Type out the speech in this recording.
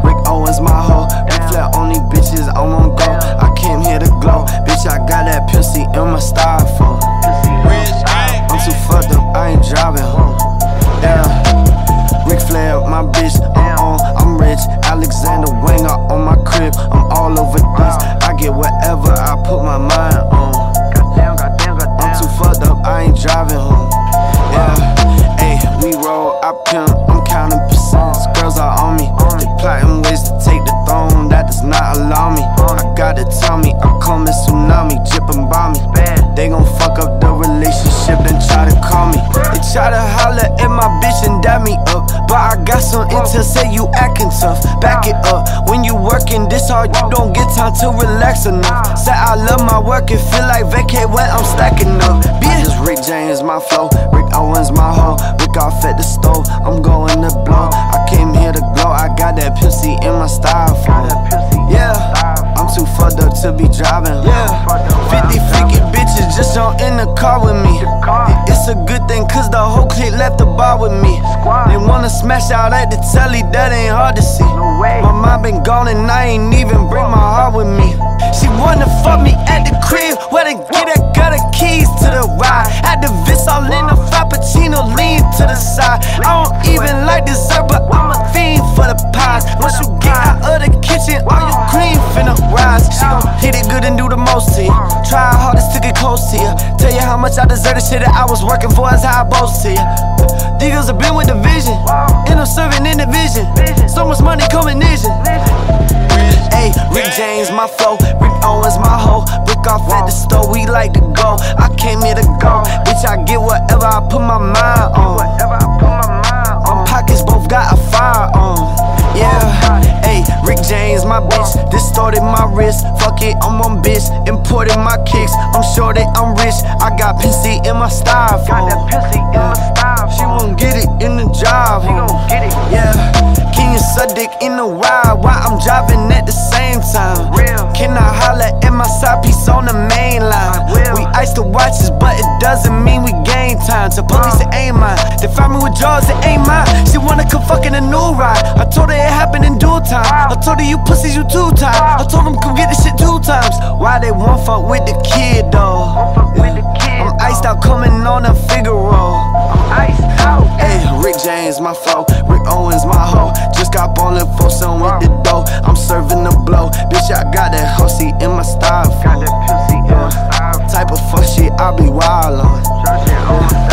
Rick Owens my hoe, Ric Flair only bitches I won't go. I came here to glow, bitch I got that Pimp C in my Styrofoam. I'm too fucked up, I ain't driving home. Yeah, Ric Flair my bitch, I'm on, I'm rich. Alexander Wang on my crib, I'm all over this. I get whatever I put my mind on. I'm too fucked up, I ain't driving home. Yeah, hey, we roll, I pimp, I'm counting percents. Girls are on me, they plotting ways to take the throne. That does not allow me, I gotta tell me I'm coming tsunami, dripping by me. They gon' fuck up the relationship and try to call me. They try to holler at my bitch and dab me up, but I got some intel, say you acting tough. Back it up, when you working this hard, you don't get time to relax enough. Say I love my work and feel like vacay when I'm stacking up. Bitch, Rick James my flow, Rick Owens my hoe, Rick off at the stove, I'm going to blow. I came here to glow, I got that Pimp C in my Styrofoam. Yeah, I'm too fucked up to be driving. Yeah, 50 freaky bitches just on in the car with me. It's a good thing cause the whole clique left the bar with me. They wanna smash out at the telly, that ain't hard to see. My mind been gone and I ain't even bring my heart with me. She wanna fuck me at the crib, where they get that got the keys to the ride. At the Vince all in the Frappuccino, lean to the side. I don't even like dessert, but I'm a fiend for the pies. Once you get out of the kitchen, all your cream finna rise. She gon' hit it good and do the most to you. Try hardest to get close to you. Tell you how much I deserve the shit that I was working for, is how I boast to you. These girls have been with the vision, and I'm serving in the vision. So much money coming in. Hey, Rick James my flow, Rick Owens my hoe, Rick off at the store, we like to go. I came here to go, bitch I get whatever I put my mind on. Our pockets both got a fire on. Yeah, hey, Rick James my bitch, distorted my wrist. Fuck it, I'm on bitch, imported my kicks. I'm sure that I'm rich, I got Pimp C in my Styrofoam. She won't get it in the drive. Yeah, can you suck dick in the ride while I'm driving at the same time? Can I holler at my side piece on the main line? We ice the watches, but it doesn't mean we gain time. To police it ain't mine, they find me with drugs, it ain't mine. She wanna come fucking a new ride, I told her it happened in due time. I told her you pussies, you two times. I told them come get this shit two times. Why they won't fuck with the kid though? I'm iced out coming on a Figaro. Hey, Rick James my flow, Rick Owens my hoe. Just got on the foursome with the dough. I'm serving the blow, bitch I got that hoe seat in my Styrofoam. Type of fuck shit I be wild on.